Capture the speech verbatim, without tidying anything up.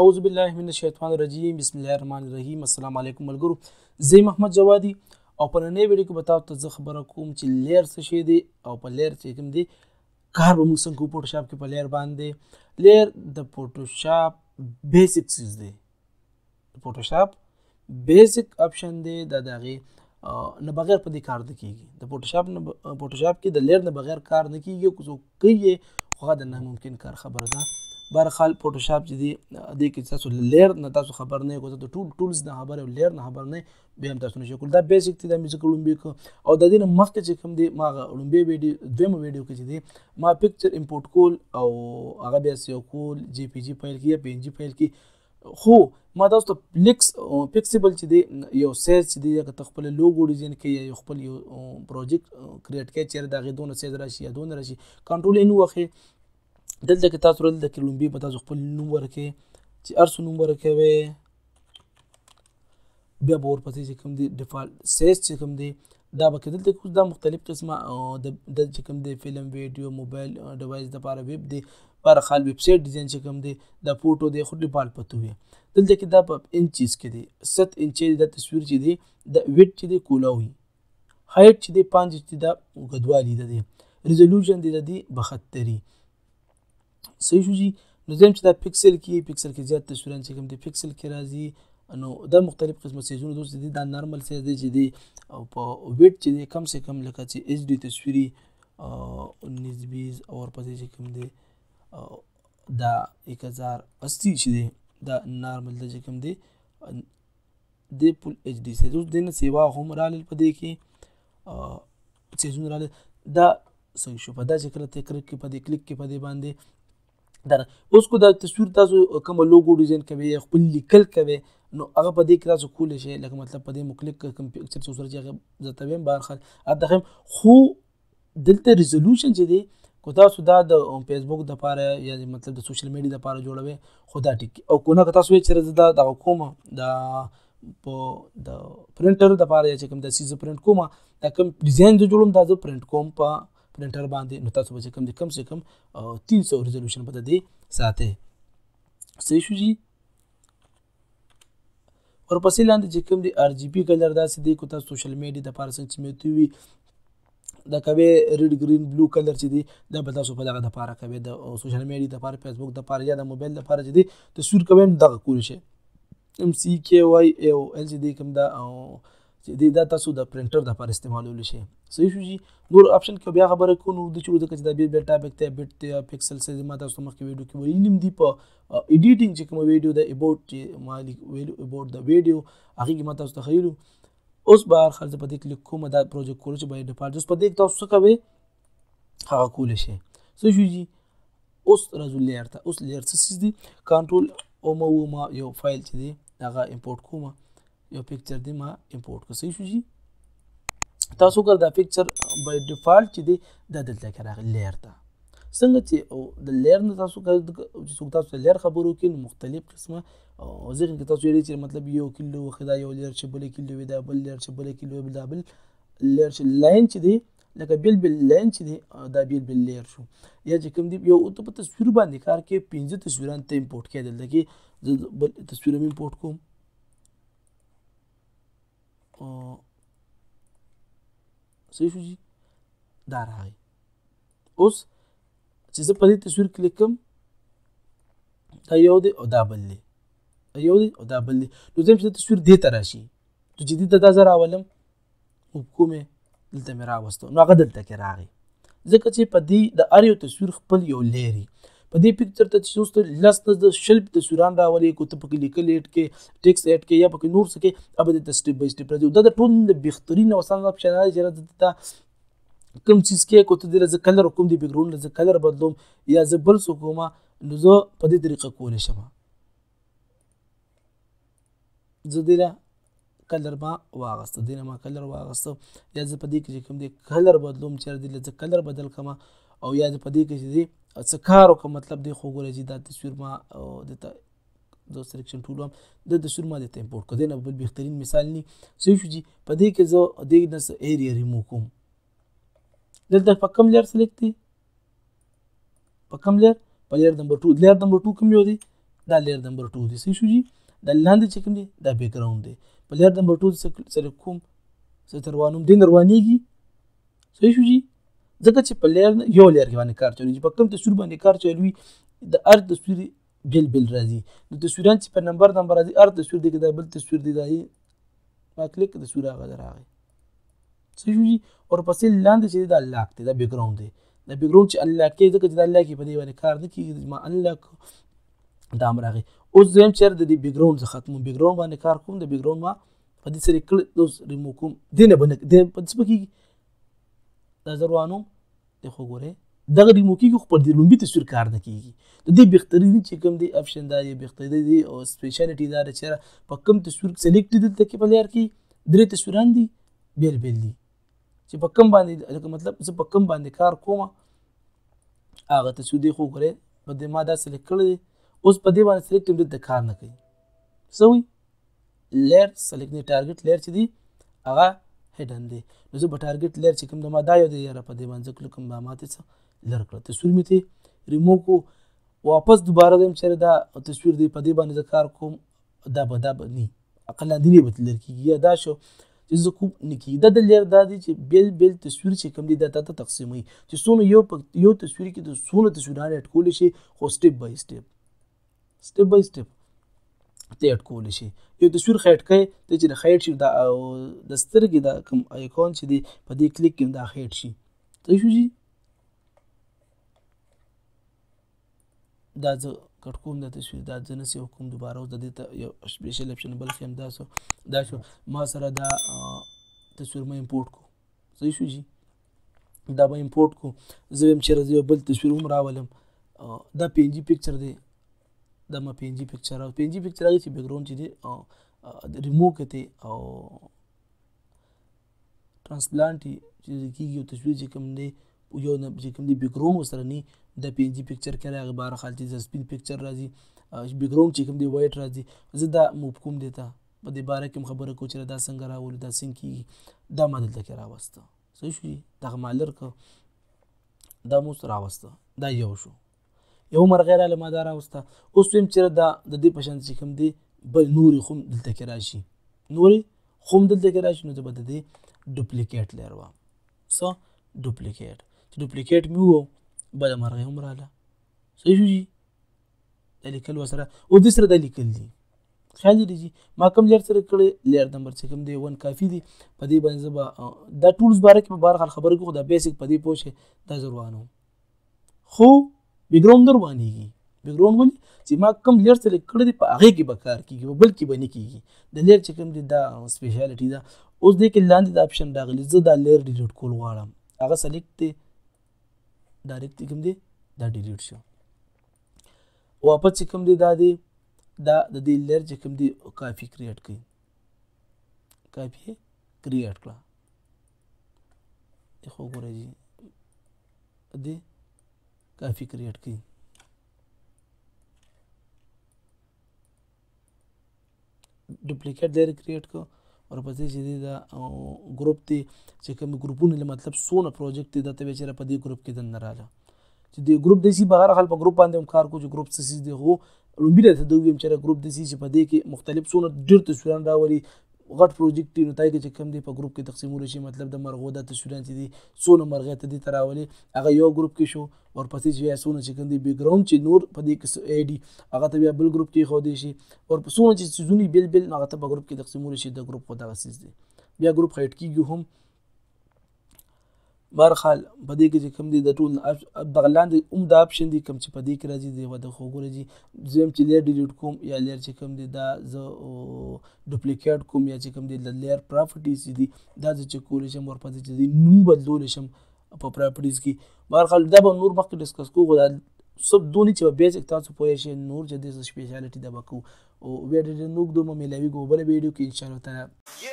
अऊज़बिल्लाहिमिनश्शैतानिर्रजीम बिस्मिल्लाहिर्रहमानिर्रहीम अस्सलाम वालेकुम मलगुरु ज़े محمد جوادی او په نننۍ ویډیو کې به تاسو ته زه خبره کوم چې لیر څه شی دی او په لیر چې کوم دی کار به موږ څنګه کوو فوټوشاپ کې په لیر باندې. لیر د فوټوشاپ بیسیک څیز دی، فوټوشاپ بیسیک اپشن دی، د دغه نه بغیر په دې کار نه کیږي. د فوټوشاپ نه فوټوشاپ کې د لیر نه بغیر کار نه کیږي، کوڅو کوي خو هغه نه ممکن کار خبره ده. برخال فوټوشاپ چې دی دې کې تاسو لیر نه تاسو خبر نه کوته ټول ټولز نه خبر او لیر نه خبر نه به هم تاسو نشو کول. دا بیسیک ته د میوزیک لومبي کو او د دې مخ چې کوم دی ما لومبي ویډیو دویمه ویډیو کې چې دی ما پکچر امپورټ کول او هغه بیا سیو کول جی پی جی فایل کې یا پی ان جی فایل کې. خو ما تاسو ته پلیکس پکسیبل چې دی یو سیز چې دی یو خپل لوګو ډیزاین کې یا خپل یو پروجیکټ کریټ کې چې دا غي دونه سیز راشي یا دونه راشي کنټرول ان وخه دلته کې تاسو رل د کلمبي په تاسو خپل نوم ورکه چې ارسو نوم ورکه وي بیا به ورپسې چې کوم دی ډیفالت سیز چې کوم دی دا به کې دلته کوم دا مختلف قسمه د چې کوم دی فلم ویډیو موبایل ډیوایس د لپاره ویب دی لپاره خال ویب سایټ ډیزاین چې کوم دی د فوټو دی خو ډیفالت پته وي. دلته کې دا په ان چیز کې دی سات انچ د تصویر چې دی د ویډ چې دی کولاوي هایټ چې دی پنځه چې دا غدوالي ده دی ریزولوشن دی د بختری صحیح شو جی. نو زم چې دا پکسل کې پکسل کې زیات تصویرونه چې کوم دی پکسل کې راځي نو دا مختلف قسمه سیزونه دوست دي. دا نارمل سیز دی چې دی او په ویډ چې دی کم سه کم لکه چې ایچ ډی تصویری نسبیز او پدې چې کوم دی دا یک هزار اسی چې دی دا نارمل د چې کوم دی د فل ایچ ډی سیز د نه سیوا هم را لې پدې کې سیزونه را لې دا صحیح شو. په دا چې کله ته کلیک کې پدې کلیک کې پدې باندې در اوس کو دا تصویر تاسو کوم لوګو ډیزاین کوي یا خپل لیکل کوي نو هغه په دې کې تاسو کول شي لکه مطلب په دې مو کلیک کوم پکچر سره چې زتویم بار خل ادخم خو دلته ریزولوشن چې دی کو تاسو دا د فیسبوک د پاره یا مطلب د سوشل میډیا د پاره جوړوي خدا ټیک او کو نه تاسو چې دا د کوم د په د پرنټر د پاره چې کوم د سیز پرنټ کوم دا کوم ډیزاین جوړوم دا پرنټ کوم په پرنټر باندې نو تاسو به کم کم سه کم تین سو ریزولوشن په دې ساته صحیح شو جی. ورپسې لاندې چې کوم دی ار جی بی کلر داسې دی کو تاسو سوشل میډیا د پاره څنګه میته وي دا کوي ریډ ګرین بلو کلر چې دی دا به تاسو په دغه د پاره کوي د سوشل میډیا د پاره فیسبوک د پاره یا د موبایل د پاره چې دی تصویر کوي نو دغه کول شي ام سی کی وای او ال جی دی کوم دا چې دا تاسو د پرنټر د لپاره استعمالول شي صحیح شو جی. نور اپشن کې بیا خبره کوو نو د چې د کچ د بیا ټاپک ته بیت ته پکسل سیز ما تاسو مخکې ویډیو کې ویل نیم دی په ایډیټینګ چې کوم ویډیو د اباوت مالک ویډیو اباوت د ویډیو هغه کې ما تاسو تخیل اوس بار خرڅ په دې کلیک کوم دا پروجیکټ کول چې بای ډیفالت اوس په دې تاسو کوي هغه کول شي صحیح شو جی. اوس راځو لیر ته. اوس لیر څه سیز دی کنټرول او ما ما یو فایل چې دی هغه امپورټ کوم یو پکچر دی ما امپورټ کو صحیح شو جی. تاسو کر دا پکچر بای ډیفالت چې دی د دلته کې راغلی لیر ته څنګه چې د لیر نه تاسو کر چې تاسو لیر خبرو کې مختلف قسمه او ځین کې تاسو یې چې مطلب یو کیلو خدا یو لیر چې بل کیلو ودا بل لیر چې بل کیلو بل دابل لیر چې لاین چې دی لکه بل بل لاین چې دی دا بل بل لیر شو یا چې کوم دی یو اوته په تصویر باندې کار کې پنځه تصویران ته امپورټ کې دلته کې بل تصویر هم امپورټ کوم صحیح شو جی. دا راغی اوس چې زه په دې تصویر کلیک کوم دا یو دی او دا بل دی دا یو دی او دا بل دی نو ځم چې تصویر دې ته راشي نو جدید ته دا زه راولم کومې دلته مې راوستو نو هغه دلته کې راغی ځکه چې په دې د هر یو تصویر خپل یو لیري په دې پکچر ته چې اوس لس نه شل تصویران راولي کو ته پکې لیکل ایډ کې ټیکس ایډ کې یا پکې نور څه کې اب دې سټیپ بای سټیپ راځي دا د ټول د بهترین او اسانه اپشن دی چې کوم چیز کې کو ته د کلر کوم دی بیکګراوند د کلر بدلوم یا زه بل څه کوم نو زه په دې طریقه کول شم زه دې کلر ما واغسته دې نه ما کلر واغسته یا زه په دې کې کوم دی کلر بدلوم چې دې د کلر بدل کما او یا په دې کې دې څه کار وکړه مطلب دی خو ګوره چې دا تصویر ما دته د سلیکشن ټول هم د تصویر ما دته امپورټ کړ دی نه بل بهترین مثال نی صحیح شو جي. په دې کې زه دې نه څه ایریا ریمو کوم دلته په کم لیر سلیکټ دی په کم لیر په لیر نمبر دوه لیر نمبر دوه کوم یو دی دا layer number two دی صحیح شو جی دا لاندې چې کوم دی دا بیکګراوند دی په layer number two سره کوم څه تر وانوم دین روانېږي صحیح شو جی ځکه چې په layer یو layer کې باندې کار چلوي په کوم تصویر باندې کار چلوي د هر تصویر بیل بیل راځي نو تصویران چې په نمبر نمبر راځي هر تصویر دی دا بل تصویر دی دا ما کلیک تصویر هغه راغی صحیح شو جی ورپسې لاندې چې دا لاک دی دا بیکګراوند دی دا بیکګراوند چې انلاک کېږي ځکه چې دا انلاک یې په دې باندې کار نه کېږي ما انلاک دا هم راغی اوس زه یم چېرې د دې بیکګراوند زه ختموم بیکګراوند باندې کار کوم د بیکګراوند ما په دې سره کلک اوس ریمو کوم دې نه به نه په دې څه به کېږي دا زه روانوم دې خو ګورئ دغه ریمو کېږي خو پر دې لومبي تصویر کار نه کېږي د دې بهتریني چې کوم دی اپشن دا یې بهترینی دی او سپیشالټي دا ده چېرې په کوم تصویر سلیکټ دلته کې په لیار کې درې تصویران دي بیل بیل دي چې په کوم باندې مطلب زه په کوم باندې کار کوم هغه تصویر دې خو ګورئ په دې ما دا سلیکټ کړی دی اوس په دې باندې سلیکټ ټیم د کار نه کوي څه وایي لیر سلیکټ نه ټارګټ لیر چې دی هغه هډن دی نو زه په ټارګټ لیر چې کوم د ما دا یو دی یاره په دې باندې زه کلک کوم ما ماته څه لر کړه تصویر مې ته ریمو کو واپس دوباره زه یم چېرې دا تصویر دی په دې باندې زه کار کوم دا به دا به نه اقلاندې نه به لر کېږي یا دا شو چې زه کوم نه کېږي دا د لیر دا دی چې بیل بیل تصویر چې کوم دی دا تاته تقسیموي چې څونه یو یو تصویر کې د څونه تصویران اډ کولی شي خو سټیپ بای سټیپ سټپ بای سټپ ته اټکولی شي یو تصویر خیټکئ ته چې د خیټ شي دا د سترګې دا کوم آیکون چې دی په دې کلیک کې دا خیټ شي صحیح شو جي دا زه کټ کوم دا تصویر دا زه نه سیو کوم دوباره اوس د دې ته یو سپیشل اپشن بل ښیم دا سو دا شو ما سره دا تصویر مې امپورټ کو صحیح شو جي دا به امپورټ کو زه ویم چېرې یو بل تصویر هم راولم دا پی ان جي پکچر دی دا ما پی ان جي پکچر او پی ان جي پکچر هغه چې بیکګراوند چې دی ریموو کړی او ټرانسپلانټ چې کېږي یو تصویر چې کوم دی یو نه چې کوم دی بیکګراوند ورسره نه د پی ان جي پکچر کې هغه بهر خال چې د سپین پکچر راځي بیکګراوند چې کوم دی وایټ راځي زه دا موب کوم دی ته په دې باره کې هم خبره کوم چې دا څنګه راولو دا څنګه کېږي دا ما دلته کې راوسته صحیح شو دغه ما لر کړه دا مو راوسته دا یو شو یو مرغۍ راله ما دا راوسته اوس ویم چېرې دا د دې په شان چې کوم دی بل نورې خو هم دلته کې راشي نورې خو هم دلته کې راشي نو زه به د دې ډوپلیکیټ لیر وهم څه ډوپلیکیټ چې ډوپلیکیټ مې ووم بله مرغۍ هم راله صحیح شو جي دا لیکل ورسره اوس دې سره دا لیکل دي خیال دې جي ما کوم لیر سره کړی لیر نمبر چې کوم دی ون کافي دی په دې باندې زه به دا ټولز باره کې به بهرحال خبرې کوو خو دا بیسک په دې پوه شئ دا زه روانوم خو بیکګراوند در باندېږي بیکګراوند ولې چې ما کوم لیر سلیکټ کړی دی په هغې کې به کار کېږي په بل کې به نه کېږي د لیر چې کوم دی دا سپیشالټي ده اوس دې کې لاندې دا آپشن راغلی زه دا لیر ډیلیټ کول غواړم هغه سلیکټ دی ډایرکټ چې کوم دی دا ډیلیټ شو واپس چې کوم دی دا دی دا د دې لیر چې کوم دی کاپي کریټ کړئ کاپي یې کریټ کړه خو ګوره جي دې کافی کریئیٹ کی ڈپلیکیٹ لیر کریئیٹ کو اور پسې چې دی دا ګروپ دی چې کوم ګروپونه له مطلب څونه پروجیکټ دی دا ته به چېرې په دې ګروپ کې دننه راله چې دی ګروپ داسې بهر خل په ګروپ باندې هم کار کو چې ګروپ څه څیز دی خو لومبي درته ده ویم چېرې ګروپ داسې چې په دې کې مختلف څونه ډېر تصویران راولي غټ پروجیکټ دی نو تای کې چې کوم دی په ګروپ کې تقسیمولی شي مطلب د مرغو دا تصویران چې دي څونه مرغۍ ته دې ته راولي هغه یو ګروپ کې شو ورپسې چې بیا څونه چې کوم دی بیکګراوند چې نور په دې کې ای ډي هغه ته بیا بل ګروپ کې ایښودی شي ور په څونه چې څیزونه بل بل هغه ته په ګروپ کې تقسیمولی شي د ګروپ خو دغه څیز دی بیا ګروپ خیټ کېږي هم بهرحال په دې کې چې کوم دی د ټول دغه لاندې هم دا آپشن دی کوم چې په دې کې راځي دی د خو ګوره جي زه یم چې لیر ډیلیټ کوم یا لیر چې کوم دی دا زه ډوپلیکیټ کوم یا چې کوم دی د لیر پراپرټیز چې دي دا زه چې کولی شم ورپسې چې دی نوم بدلولی شم په پراپرټیز کې بهرحال دا به نور مخکې ډسکس کوو خو دا سب دونې چې به بیسک تاسو پوه شئ نور چې دی سپیشالټي دا به کوو او ویډیو ډېر نه اوږدومه میلاویږو بله ویډیو کې انشاءالله تعالی